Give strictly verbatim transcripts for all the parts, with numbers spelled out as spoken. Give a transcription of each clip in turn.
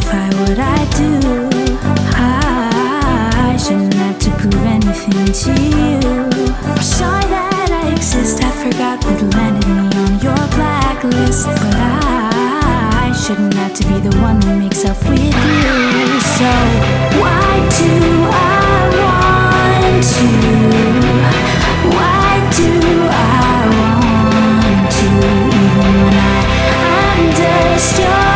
justify what I do. I shouldn't have to prove anything to you. I'm sorry that I exist, I forgot what landed me on your blacklist. But I shouldn't have to be the one who makes up with you. So why do I want to? Why do I want to? Even when I understood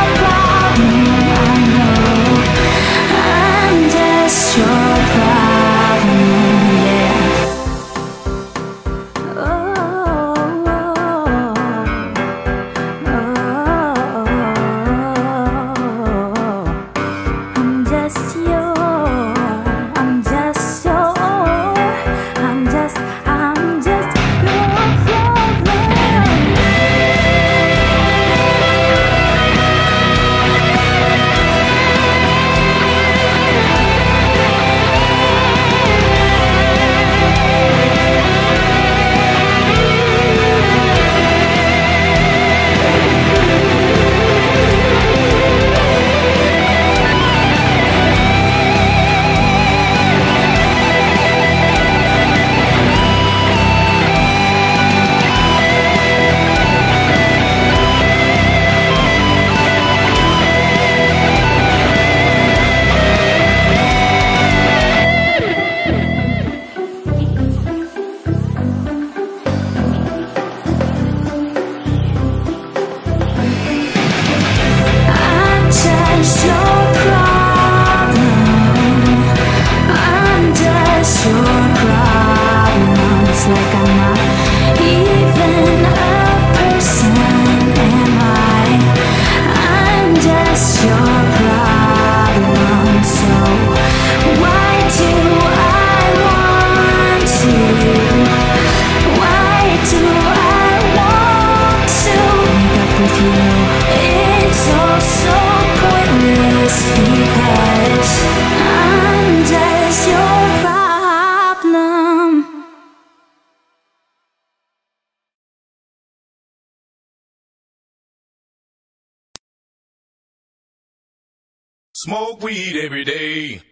smoke weed every day.